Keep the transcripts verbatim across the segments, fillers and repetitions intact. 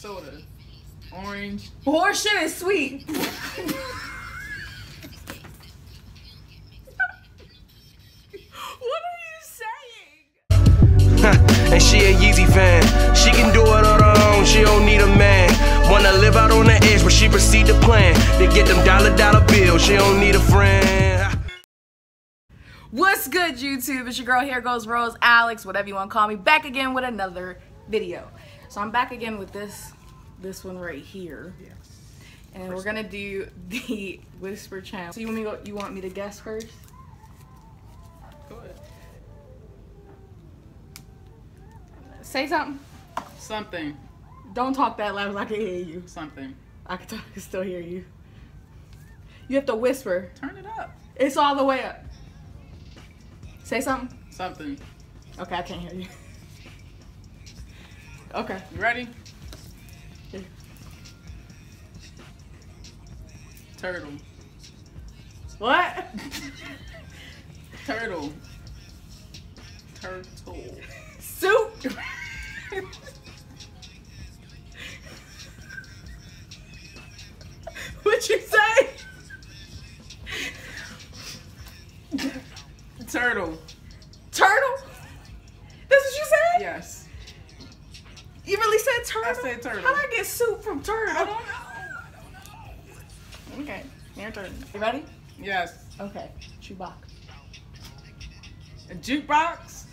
soda. Orange. Horse shit is sweet. And she a Yeezy fan. She can do it on her own, she don't need a man. Wanna live out on the edge where she proceed to plan. To get them dollar dollar bills, she don't need a friend. What's good, YouTube? It's your girl, Here Goes Rose, Alex, whatever you wanna call me, back again with another video. So I'm back again with this this one right here. Yes. And first we're gonna do the whisper challenge. So you want me to go, you want me to guess first? Go ahead. Say something. Something. Don't talk that loud, I can hear you. Something. I can, talk, I can still hear you. You have to whisper. Turn it up. It's all the way up. Say something. Something. Okay, I can't hear you. Okay. You ready? Yeah. Turtle. What? Turtle. Turtle. Soup. What'd you say? Turtle. Turtle? That's what you said? Yes. You really said turtle? I said turtle. How'd I get soup from turtle? I don't know. I don't know. Okay. Your turn. You ready? Yes. Okay. Chewbacca. A jukebox?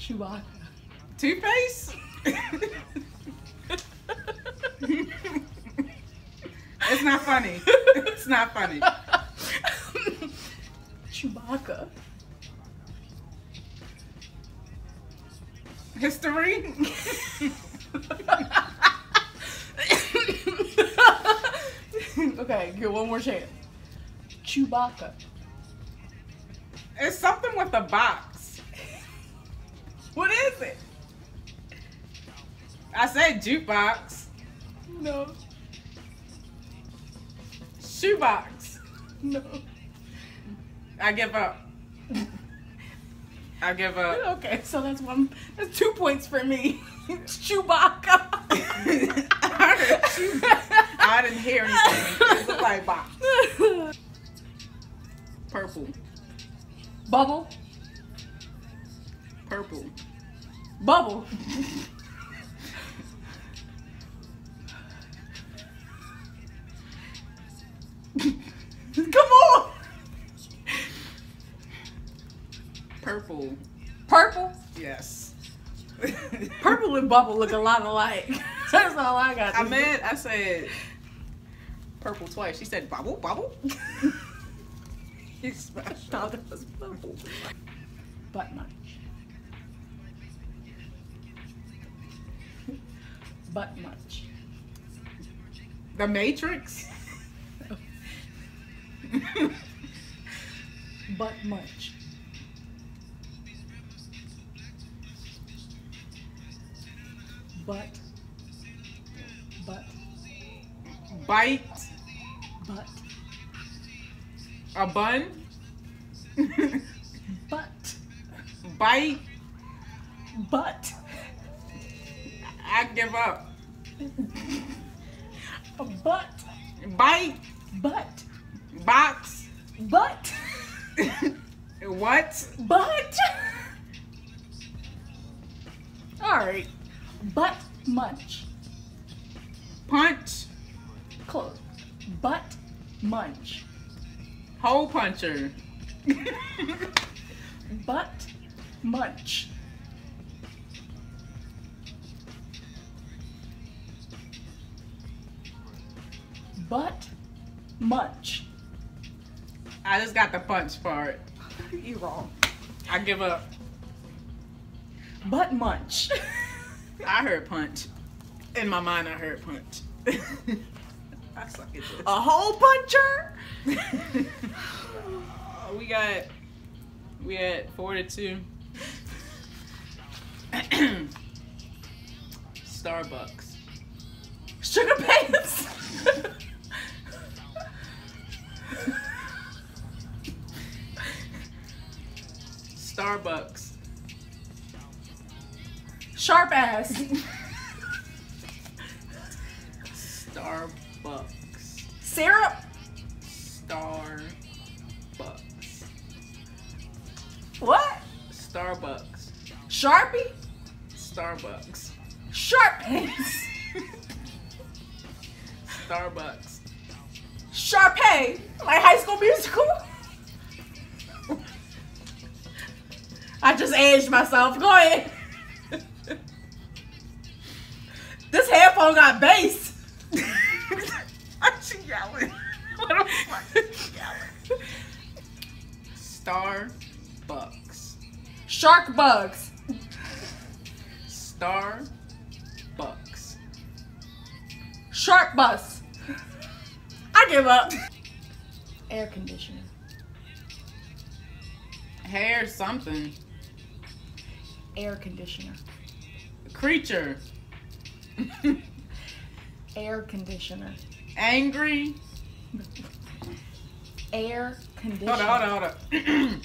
Chewbacca. Toothpaste? It's not funny. It's not funny. Chewbacca. History? Okay, give one more chance. Chewbacca. It's something with a box. What is it? I said jukebox. No. Shoebox. No. I give up. I give up. Okay, so that's one. That's two points for me. It's Chewbacca. I didn't hear anything. It looked like box. Purple. Bubble. Purple. Bubble. Come on. Purple. Purple? Yes. Purple and bubble look a lot alike. That's all I got. I meant, I said purple twice. She said bubble, bubble. It's special. I thought it was bubble. Butt munch. Butt munch. The Matrix? Butt munch. Butt. Butt. Bite. Butt. A bun? Butt. Bite. Butt. I give up. A butt. Bite. Butt. Box. Butt. What? Butt. Alright. Butt munch. Punch. Close. Butt munch. Hole puncher. Butt munch. Butt munch. I just got the punch part. You wrong. I give up. Butt munch. I heard punch. In my mind, I heard punch. I suck at this. A hole puncher. uh, we got we had four to two. Starbucks. Sugar pants. Starbucks. Sharp ass. Starbucks. Syrup. Starbucks. What? Starbucks. Sharpie. Starbucks. Sharpay. Starbucks. Sharpay. Like High School Musical. I just aged myself. Go ahead. This headphone got bass. I'm she yelling. What am I yelling? Starbucks. Shark bugs. Starbucks. Shark bus. I give up. Air conditioner. Hair something. Air conditioner. Creature. Air conditioner. Angry. Air conditioner. Hold on, hold on, hold on.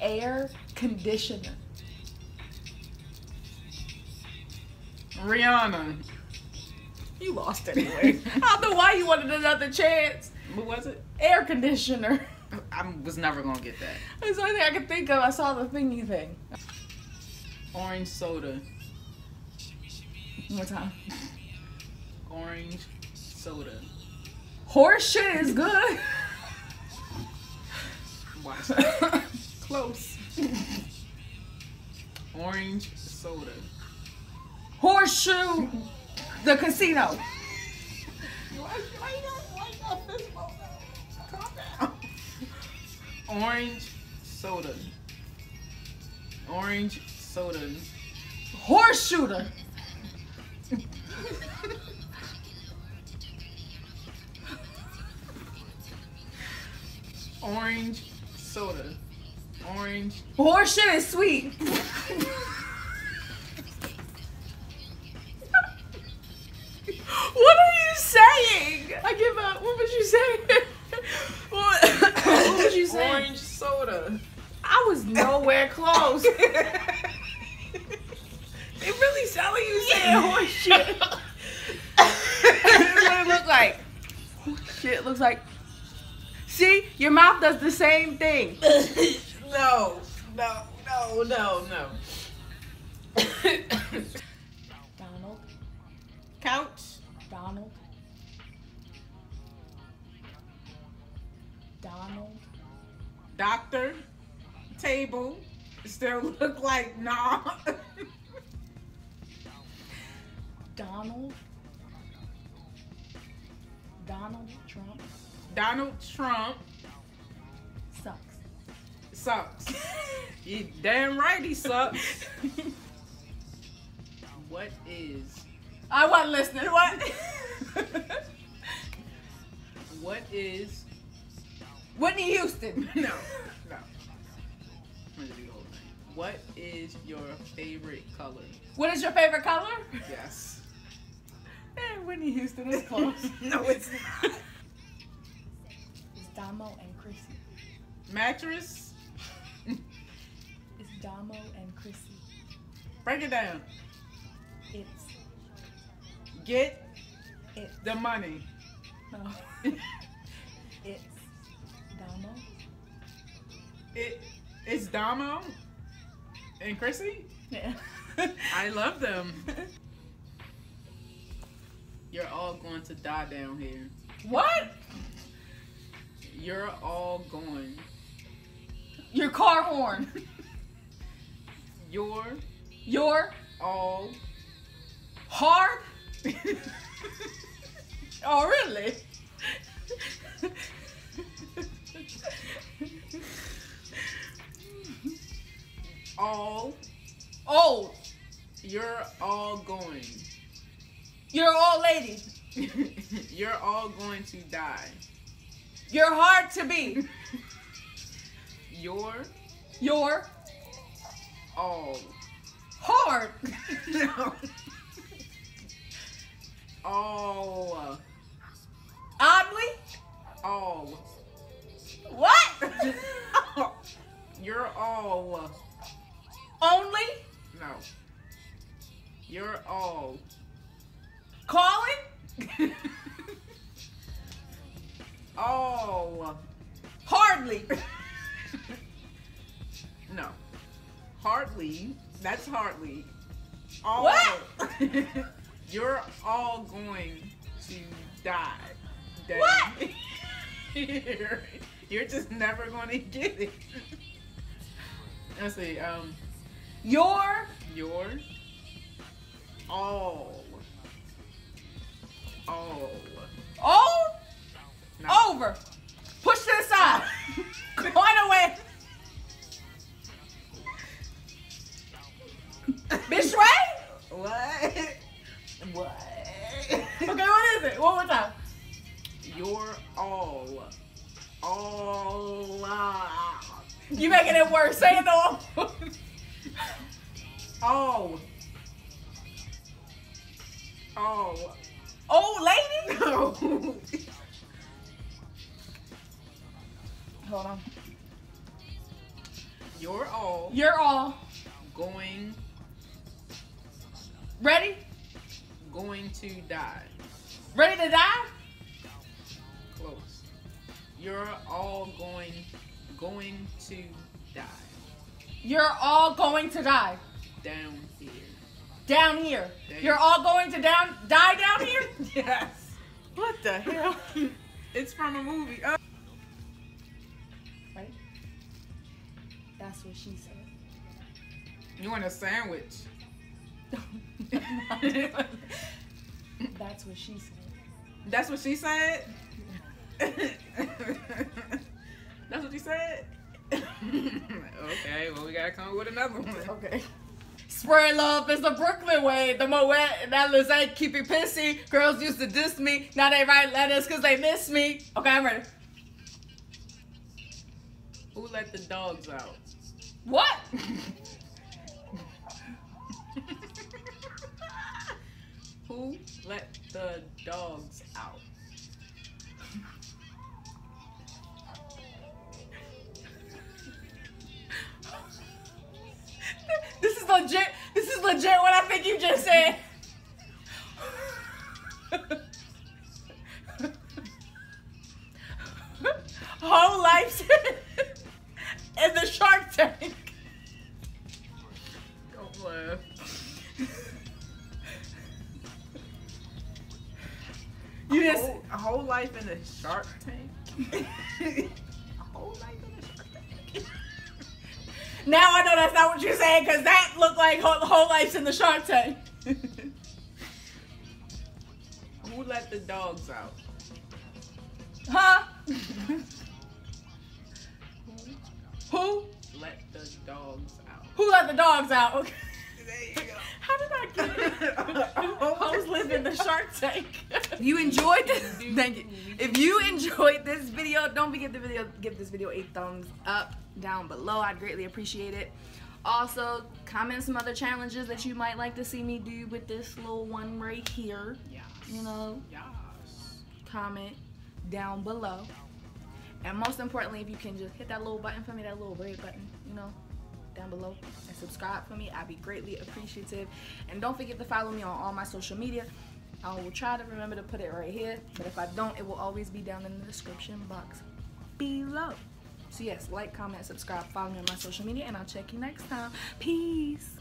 Air conditioner. Rihanna. You lost anyway. I don't know why you wanted another chance. What was it? Air conditioner. I was never gonna get that. That's the only thing I could think of. I saw the thingy thing. Orange soda. One more time. Orange soda. Horse shit is good. Watch that. Close. Orange soda. Horseshoe. The casino. Why, why you got, why you got physical? Calm down. Orange soda. Orange soda. Horse shooter. Orange soda. Orange. Horse shit is sweet. What are you saying? I give up. What was you saying? What, what was you saying? Orange soda. I was nowhere close. It really sounded like you saying horse shit. That's what it looked like. Horse shit looks like. See, your mouth does the same thing. No, no, no, no, no. Donald. Couch. Donald. Donald. Doctor. Table. Still look like nah. Donald. Donald Trump. Donald Trump. Sucks. Sucks. You damn right he sucks. What is? I wasn't listening. What? What is? Whitney Houston. No. No. I'm gonna do the whole thing. What is your favorite color? What is your favorite color? Yes. Hey, Whitney Houston is close. No, it's not. It's Domo and Chrissy. Mattress. It's Domo and Chrissy. Break it down. It's. Get it. The money. No. It's Domo. It it's Domo and Chrissy? Yeah. I love them. You're all going to die down here. What? You're all going. Your car horn. Your Your all hard. Oh, really? All. Oh. You're all going. You're all lady. You're all going to die. You're hard to be. You're. You're. All. Hard. No. All. Oddly? All. What? Oh. You're all. Only? No. You're all. Calling? Oh, hardly. No, hardly. That's hardly. All what? You're all going to die. Daddy. What? you're, you're just never going to get it. Let's see. Um, your. Your. All. All. All. No. Over. Push to the side. Going away. Bitch, right? What? What? Okay, what is it? One more time. You're all. All. Uh, you making it worse. Say it all. All. Oh. Old lady? No. Hold on. You're all. You're all. Going. Ready? Going to die. Ready to die? Close. You're all going. Going to die. You're all going to die. Down here. Down here. Down. You're all going to down die down here? Yes. What the hell? It's from a movie. Oh. Right? That's what she said. You want a sandwich? That's what she said. That's what she said? That's what you said? Okay, well, we gotta come up with another one. Okay. Spread love is the Brooklyn way. The Moet and Atlas ain't keep it pissy. Girls used to diss me. Now they write letters because they miss me. Okay, I'm ready. Who let the dogs out? What? Who let the dogs out? This is legit. This is legit what I think you just said. Whole life in the Shark Tank. Don't laugh. You just whole, a whole life in the Shark Tank. A whole life in the Shark Tank. Now I know that's not what you're saying, because that looked like whole, whole life's in the Shark Tank. Who let the dogs out? Huh? Who? Let the dogs out. Who let the dogs out? Okay. There you go. How did I get it? Hoes live in the Shark Tank. If you enjoyed this, thank you. If you enjoyed this video, don't forget to video, give this video a thumbs up down below. I'd greatly appreciate it. Also, comment some other challenges that you might like to see me do with this little one right here. Yes. You know, yes. Comment down below. And most importantly, if you can just hit that little button for me, that little red button, you know, down below, and subscribe for me, I'd be greatly appreciative. And don't forget to follow me on all my social media. I will try to remember to put it right here, but if I don't, it will always be down in the description box below. So yes, like, comment, subscribe, follow me on my social media, and I'll check you next time. Peace.